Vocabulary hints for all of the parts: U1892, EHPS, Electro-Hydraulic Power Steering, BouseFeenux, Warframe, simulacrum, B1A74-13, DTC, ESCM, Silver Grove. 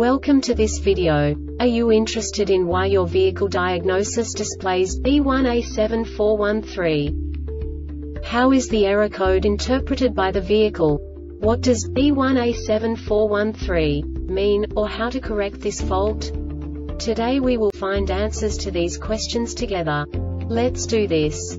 Welcome to this video. Are you interested in why your vehicle diagnosis displays B1A74-13? How is the error code interpreted by the vehicle? What does B1A74-13 mean, or how to correct this fault? Today we will find answers to these questions together. Let's do this.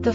The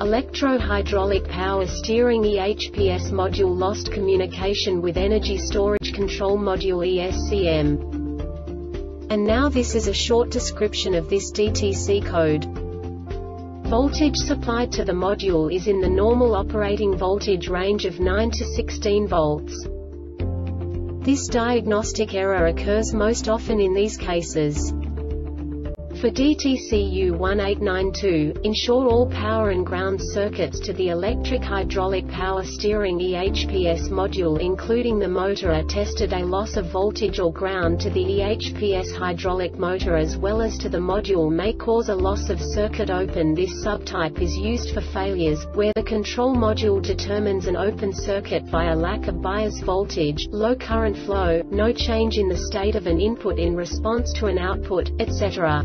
electro-hydraulic power steering EHPS module lost communication with energy storage control module ESCM. And now this is a short description of this DTC code. Voltage supplied to the module is in the normal operating voltage range of 9 to 16 volts. This diagnostic error occurs most often in these cases. For DTC U1892, ensure all power and ground circuits to the electric hydraulic power steering EHPS module including the motor are tested. A loss of voltage or ground to the EHPS hydraulic motor as well as to the module may cause a loss of circuit open. This subtype is used for failures, where the control module determines an open circuit via lack of bias voltage, low current flow, no change in the state of an input in response to an output, etc.